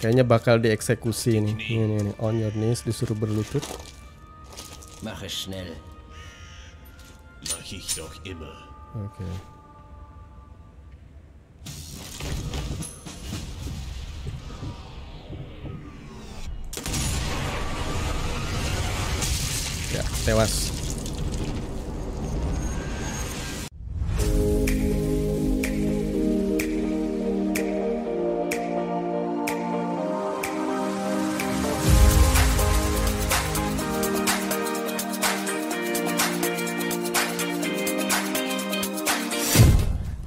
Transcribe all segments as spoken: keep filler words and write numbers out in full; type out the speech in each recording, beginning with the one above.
Kayaknya bakal dieksekusi nih. Nih, nih, nih. On your knees, disuruh berlutut. Mach es schnell. Mach ich doch immer. Oke. Okay. Ya, tewas.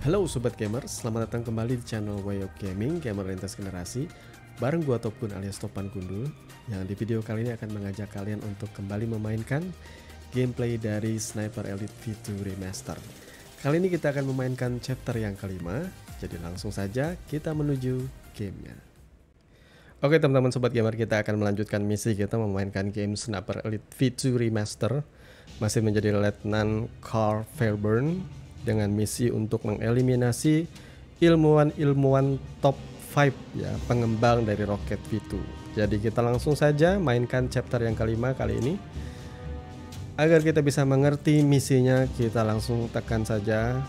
Halo Sobat Gamer, selamat datang kembali di channel Way of Gaming, gamer lintas generasi. Bareng gua Topan alias Topan Gundul, yang di video kali ini akan mengajak kalian untuk kembali memainkan gameplay dari Sniper Elite V two Remastered. Kali ini kita akan memainkan chapter yang kelima, jadi langsung saja kita menuju gamenya. Oke teman-teman Sobat Gamer, kita akan melanjutkan misi kita memainkan game Sniper Elite V two Remastered. Masih menjadi Letnan Carl Fairburn dengan misi untuk mengeliminasi ilmuwan-ilmuwan top lima ya, pengembang dari roket V two. Jadi kita langsung saja mainkan chapter yang kelima kali ini. Agar kita bisa mengerti misinya, kita langsung tekan saja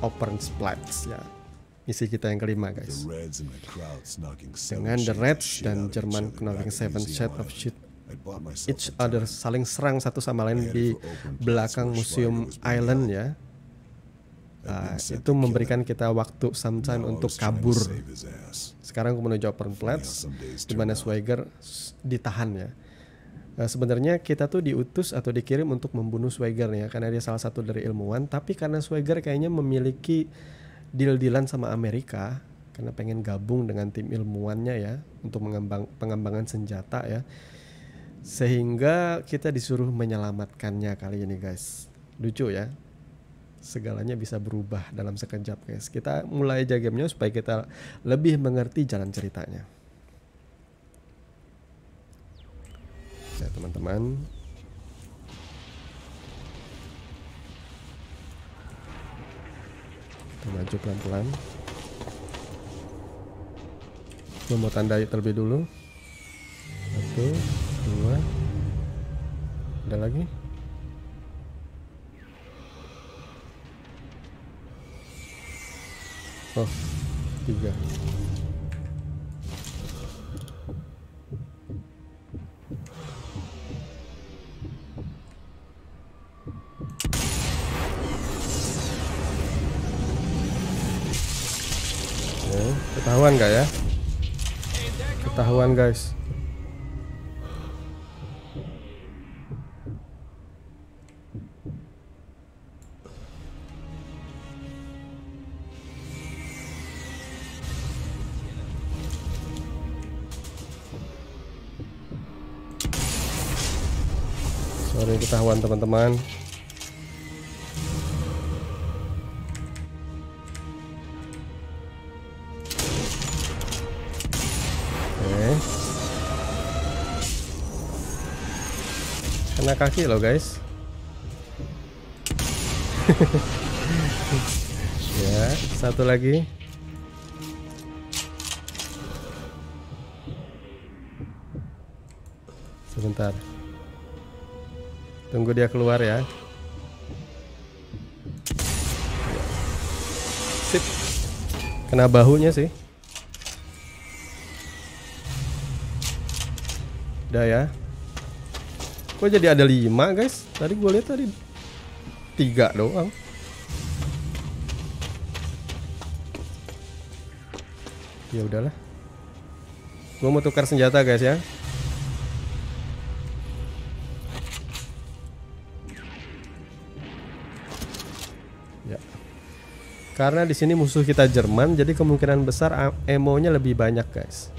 Opernplatz ya. Misi kita yang kelima guys. Dengan The Reds dan Jerman knocking seven shades of shit each other, saling serang satu sama lain di belakang museum island ya. Nah, itu memberikan kita waktu sometime untuk kabur. Sekarang aku menuju Opernplatz di mana Schwaiger ditahan ya. Nah, sebenarnya kita tuh diutus atau dikirim untuk membunuh Schwaiger ya, karena dia salah satu dari ilmuwan. Tapi karena Schwaiger kayaknya memiliki deal-dealan sama Amerika, karena pengen gabung dengan tim ilmuwannya ya untuk mengembang pengembangan senjata ya. Sehingga kita disuruh menyelamatkannya kali ini guys. Lucu ya, segalanya bisa berubah dalam sekejap guys. Kita mulai aja gamenya supaya kita lebih mengerti jalan ceritanya ya teman-teman. Kita maju pelan-pelan. Gue mau tandai terlebih dulu. Satu, dua, ada lagi. Oh, tiga. Oh, ketahuan nggak ya? Ketahuan guys. Sorry ketahuan teman-teman. Oke. Kena kaki loh guys. Ya, satu lagi. Sebentar. Tunggu dia keluar ya. Sip. Kena bahunya sih. Udah ya. Kok jadi ada lima guys? Tadi gue lihat tadi tiga doang. Ya udahlah. Gue mau tukar senjata guys ya. Karena di sini musuh kita Jerman, jadi kemungkinan besar emonya lebih banyak, guys.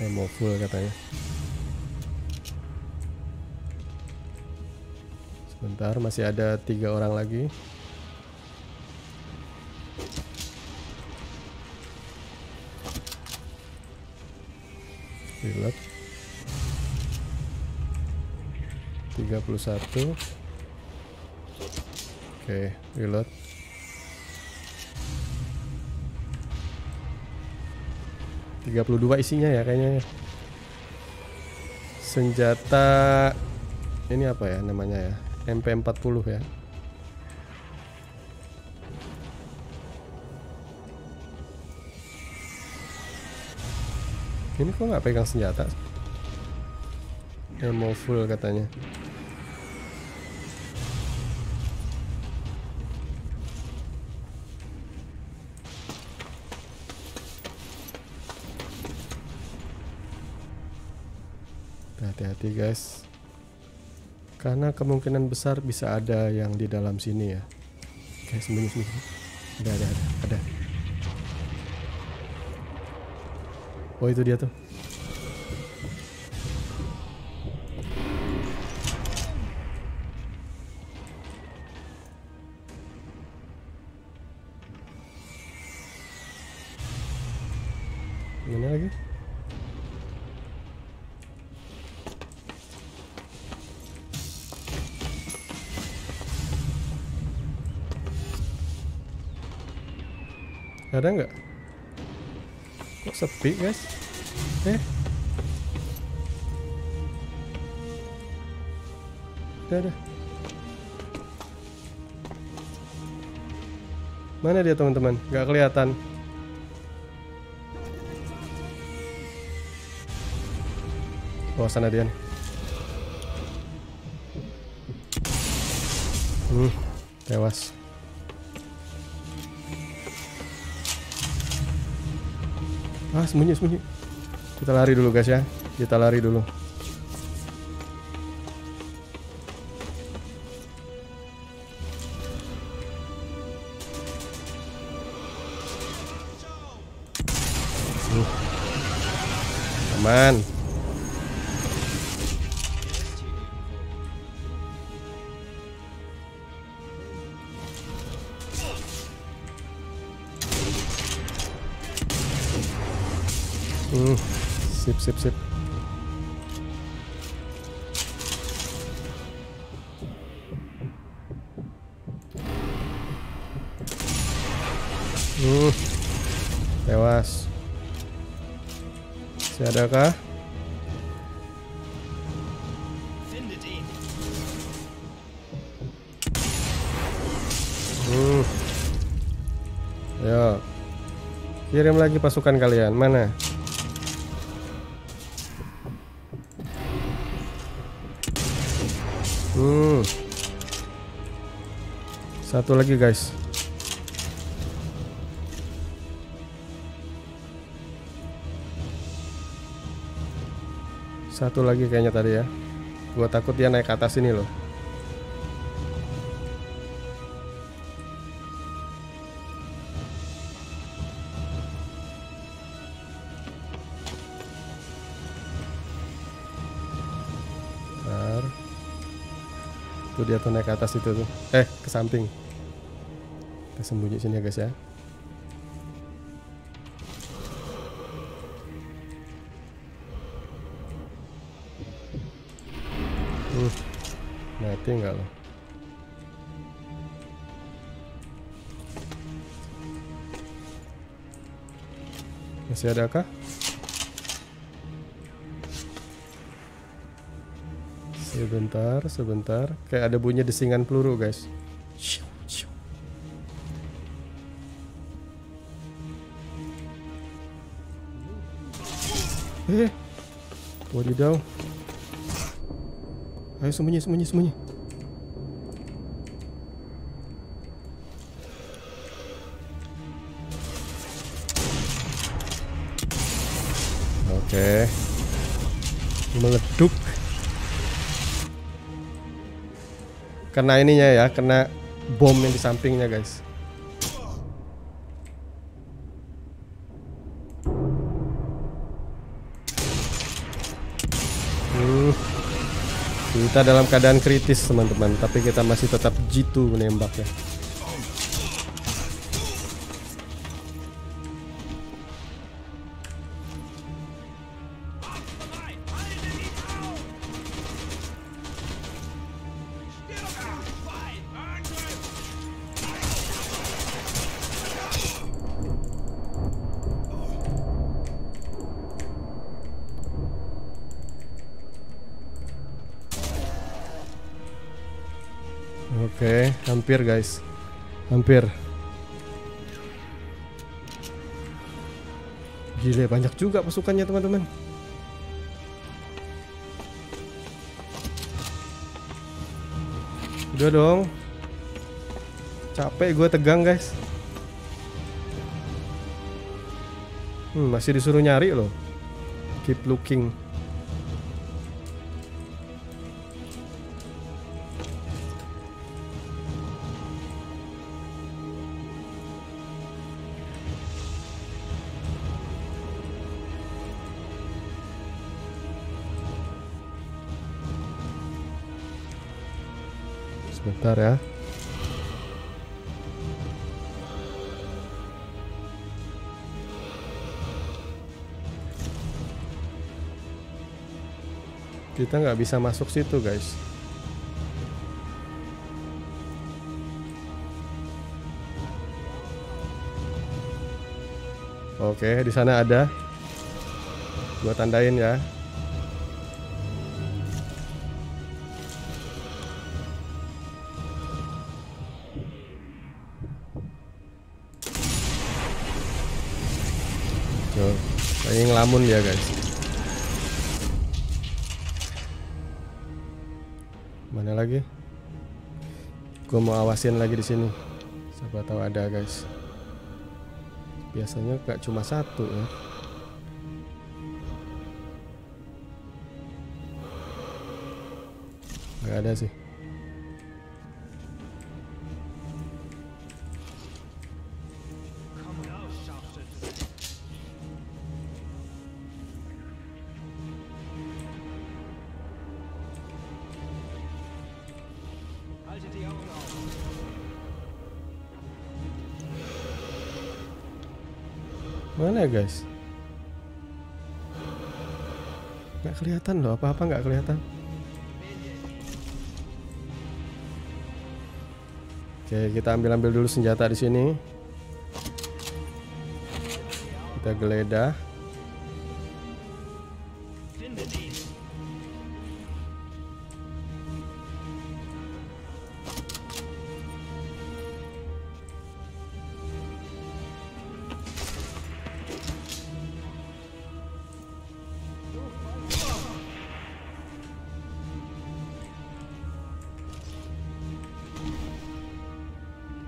Emo full katanya. Sebentar, masih ada tiga orang lagi. Reload. tiga puluh satu. Oke, reload. tiga puluh dua isinya ya kayaknya. Senjata ini apa ya namanya ya? M P empat puluh ya. Ini kok nggak pegang senjata? Ammo full katanya. Hati-hati guys, karena kemungkinan besar bisa ada yang di dalam sini ya. Oke, sembunyi-sembunyi. Ada, ada, ada, ada. Oh itu dia tuh. Ini lagi. Ada nggak? Kok sepi guys? Eh, ada, ada. Mana dia teman-teman? Nggak kelihatan. Oh sana dia nih. Hmm, tewas. Ah, sembunyi, sembunyi. Kita lari dulu guys ya. Kita lari dulu. Uh. Aman. Hmm, sip, sip, sip. Hmm, tewas. Masih adakah? Hmm. Ayo, kirim lagi pasukan kalian. Mana? Hmm. Satu lagi guys. Satu lagi kayaknya tadi ya. Gua takut dia naik ke atas ini loh. Dia tuh naik ke atas itu tuh, eh ke samping. Kita sembunyi sini ya guys ya. Uh, mati nggak loh? Masih adakah? Sebentar, sebentar. Kayak ada bunyi desingan peluru, guys. Eh, wadidaw. Ayo sembunyi, sembunyi, sembunyi. Oke, meleduk. Kena ininya ya, kena bom yang di sampingnya guys. Hmm. Kita dalam keadaan kritis teman-teman, tapi kita masih tetap jitu menembak ya. Oke, hampir guys. Hampir. Gile, banyak juga pasukannya teman-teman. Udah dong. Capek gue, tegang guys. Hmm, masih disuruh nyari loh. Keep looking. Sebentar ya. Kita nggak bisa masuk situ guys. Oke, di sana ada. Gua tandain ya. Tuh, kayak ngelamun ya guys. Mana lagi? Gue mau awasin lagi di sini. Siapa tahu ada guys. Biasanya gak cuma satu ya. Gak ada sih. Mana guys? Nggak kelihatan loh, apa-apa nggak kelihatan. Oke, kita ambil-ambil dulu senjata di sini. Kita geledah.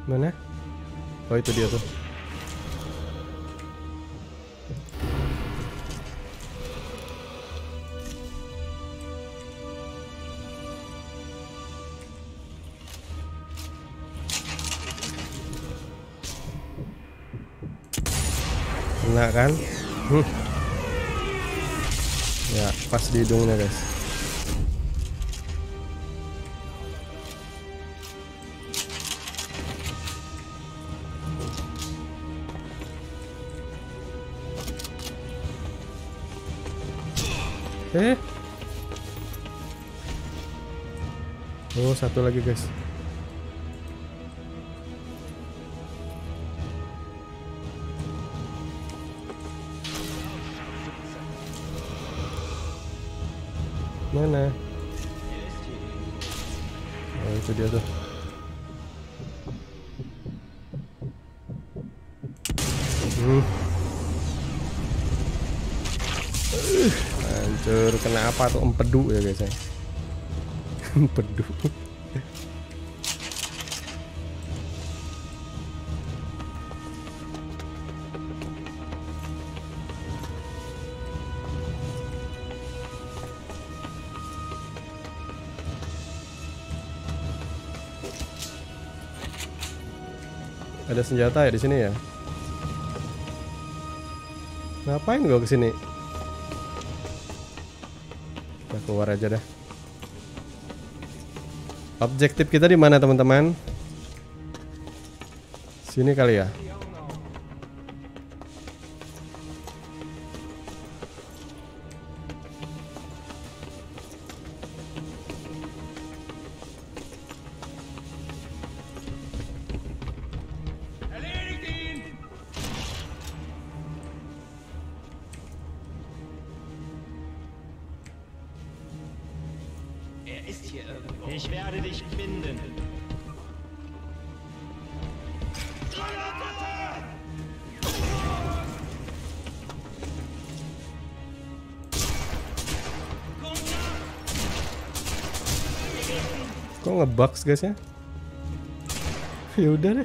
Mana? Oh itu dia tuh. Enak kan? Hmm. Ya pas di hidungnya guys. Eh. Oh, satu lagi, guys. Mana? Oh, itu dia tuh. Hmm. Uh. Hancur, kena apa tuh? Empedu ya guys ya. Empedu. Ada senjata ya di sini ya. Ngapain gua kesini? Keluar aja dah. Objektif kita di mana teman-teman? Sini kali ya. Kok ngebugs gasnya? Ya udah deh.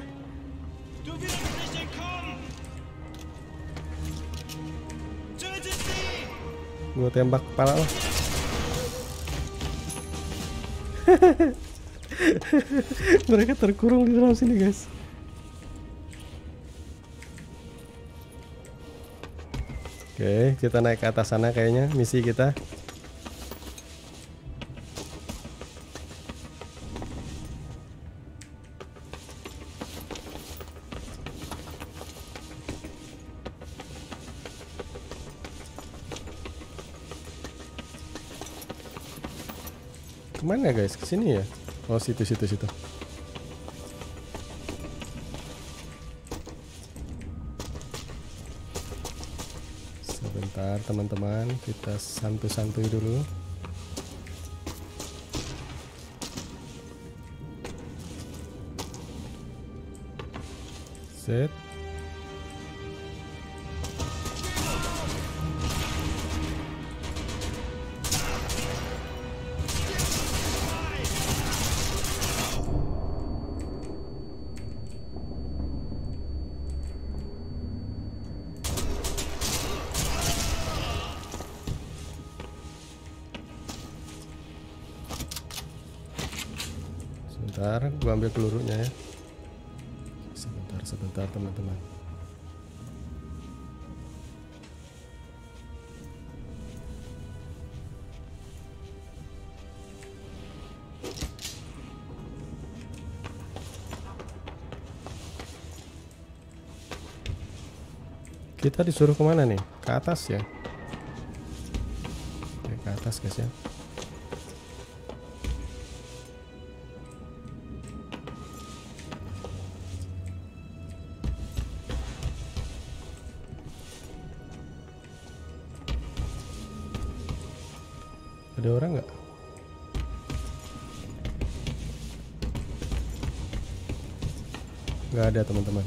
Gua tembak kepala lah. Mereka terkurung di dalam sini, guys. Oke, kita naik ke atas sana kayaknya misi kita. Kemana guys? Kesini ya? Oh, situ, situ, situ. Sebentar teman-teman, kita santuy-santuy dulu. Set. Bentar, gua ambil pelurunya ya. Sebentar, sebentar teman-teman. Kita disuruh kemana nih? Ke atas ya? Oke, ke atas guys ya. Ada orang nggak? Nggak ada teman-teman.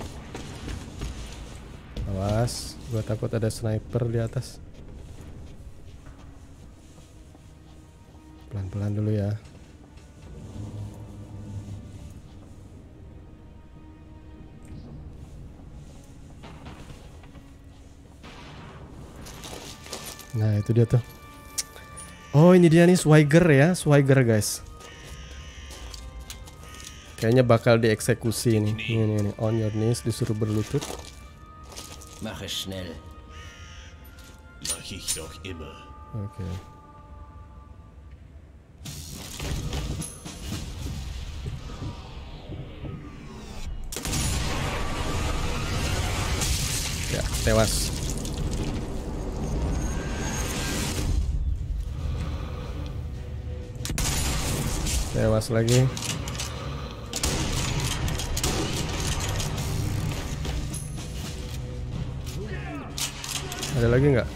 Awas, gua takut ada sniper di atas. Pelan-pelan dulu ya. Nah itu dia tuh. Oh ini dia nih, Schwaiger ya, Schwaiger guys. Kayaknya bakal dieksekusi nih. Ini nih, nih, on your knees, disuruh berlutut. Mache schnell. Mache ich doch immer. Oke. Okay. Ya, tewas. Tewas lagi. Ada lagi nggak?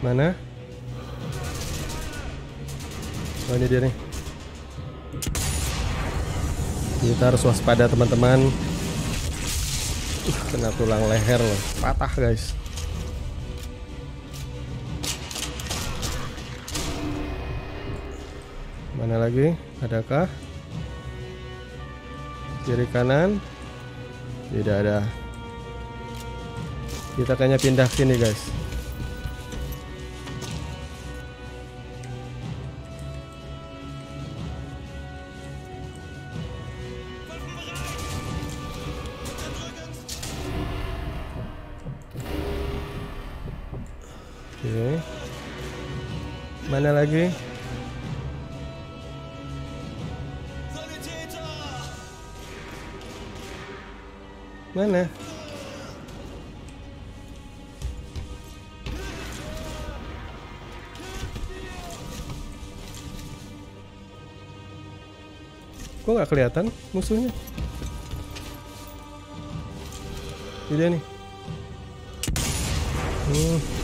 Mana? Oh ini dia nih. Kita harus waspada teman-teman. Kena tulang leher loh, patah guys. Mana lagi? Adakah? Kiri kanan? Tidak ada. Kita kayaknya pindah sini guys. Oke. Mana lagi? Mana? Kok nggak kelihatan musuhnya? Ini dia nih. Hmm.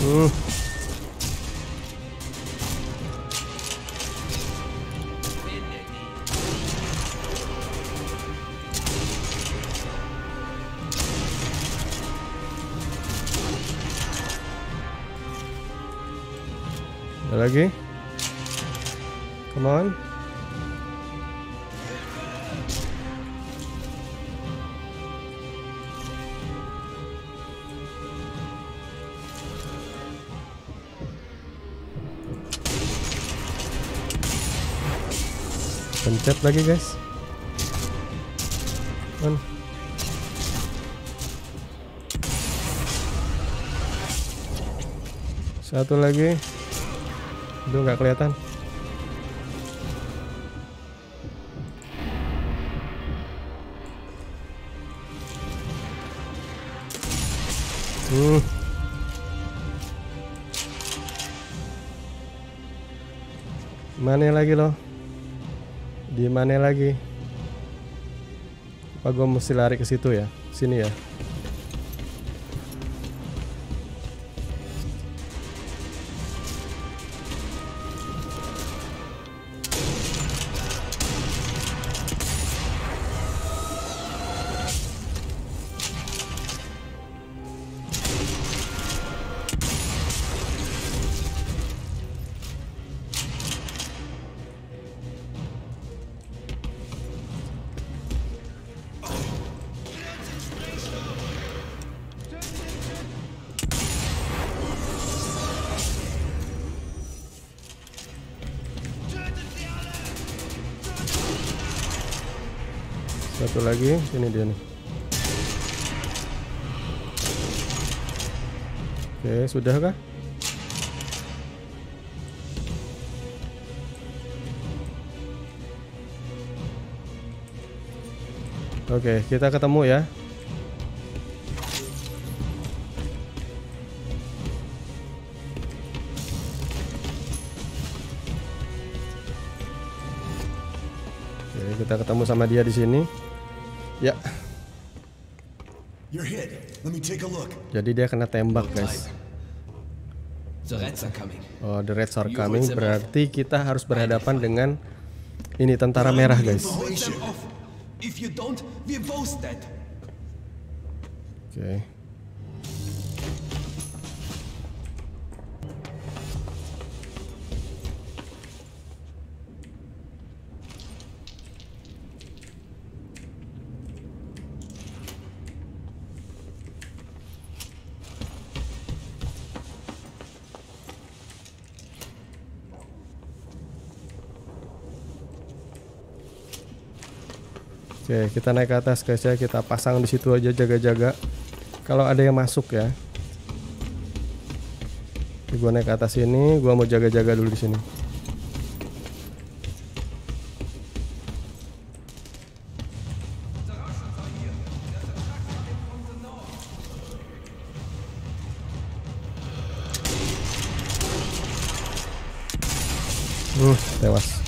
Ooh. lagi. Come on. Pencet lagi, guys. Come on. Satu lagi. Aduh, nggak kelihatan. Uh. Mana lagi loh? Di mana lagi? Apa gue mesti lari ke situ ya? Sini ya. Satu lagi, ini dia nih. Oke, sudah kah? Oke, kita ketemu ya. Oke, kita ketemu sama dia di sini. Ya. Jadi dia kena tembak, guys. Oh, the Reds are coming. Berarti kita harus berhadapan dengan ini, tentara merah, guys. Oke. Oke, kita naik ke atas, guys ya. Kita pasang di situ aja, jaga-jaga. Kalau ada yang masuk ya. Jadi gua naik ke atas ini, gua mau jaga-jaga dulu di sini. Uh, tewas.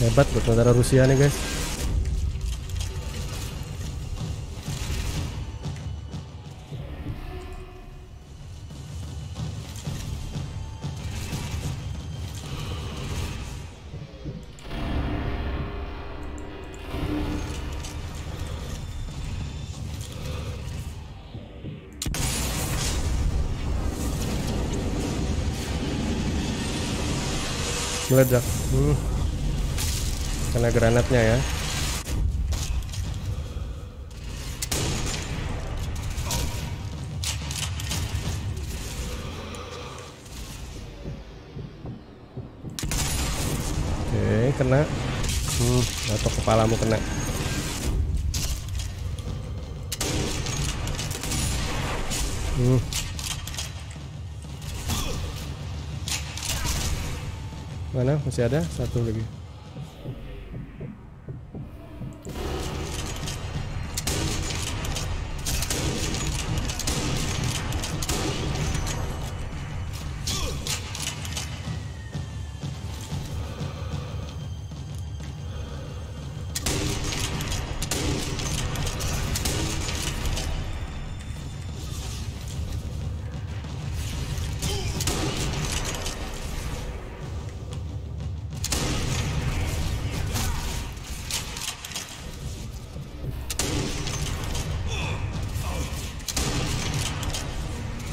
Hebat buat tentara Rusia nih, guys. Meledak. Hmm. Kena granatnya ya. Oke, kena. Hmm, atau kepalamu kena. Hmm. Mana? Masih ada? Satu lagi.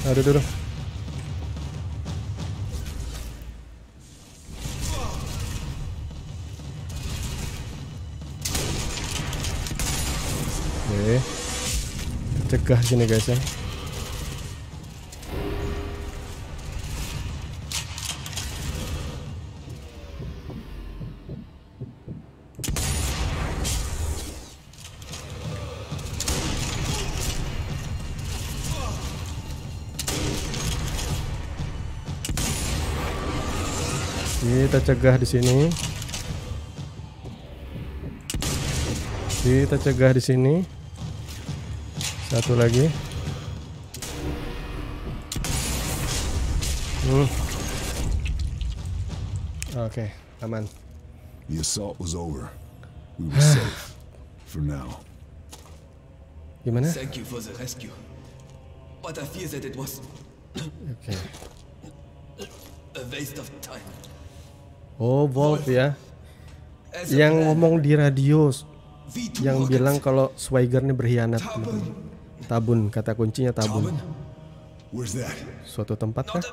Aduh, aduh, aduh. Oke. Cegah sini guys ya. Kita cegah di sini. Kita cegah di sini. Satu lagi. Hmm. Oke, okay, aman. The assault was over. We were safe for now. Gimana? Thank you for the rescue. But I fear that it was okay. A waste of time. Oh, Wolf ya. Yang ngomong di radio, yang bilang kalau Schwaiger ini berkhianat. Tabun, kata kuncinya tabun. Suatu tempat kah?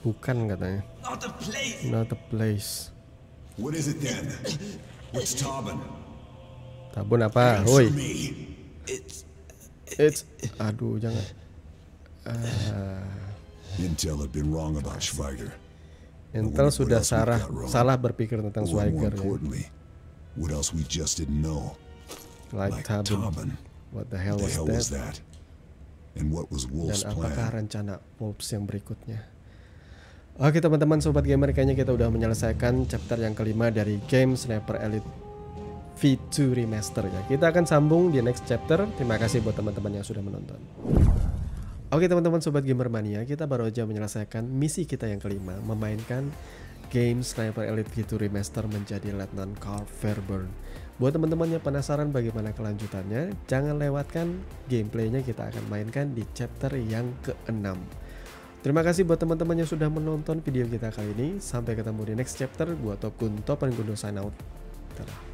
Bukan katanya. Not a place. Tabun apa? Woi. It's aduh jangan. Intel had been wrong about Schwaiger. Intel sudah salah, salah berpikir tentang Schwaiger. Like Tabun. What the hell was that? Dan apakah rencana Wolves yang berikutnya? Oke teman-teman sobat gamer, kayaknya kita udah menyelesaikan chapter yang kelima dari game Sniper Elite V two Remastered ya. Kita akan sambung di next chapter. Terima kasih buat teman-teman yang sudah menonton. Oke teman-teman sobat gamer mania, kita baru aja menyelesaikan misi kita yang kelima, memainkan game Sniper Elite V two Remaster menjadi Letnan Carl Fairburn. Buat teman-teman yang penasaran bagaimana kelanjutannya, jangan lewatkan gameplaynya, kita akan mainkan di chapter yang keenam. Terima kasih buat teman-teman yang sudah menonton video kita kali ini. Sampai ketemu di next chapter. Gua Topan Gundul sign out. Dadah.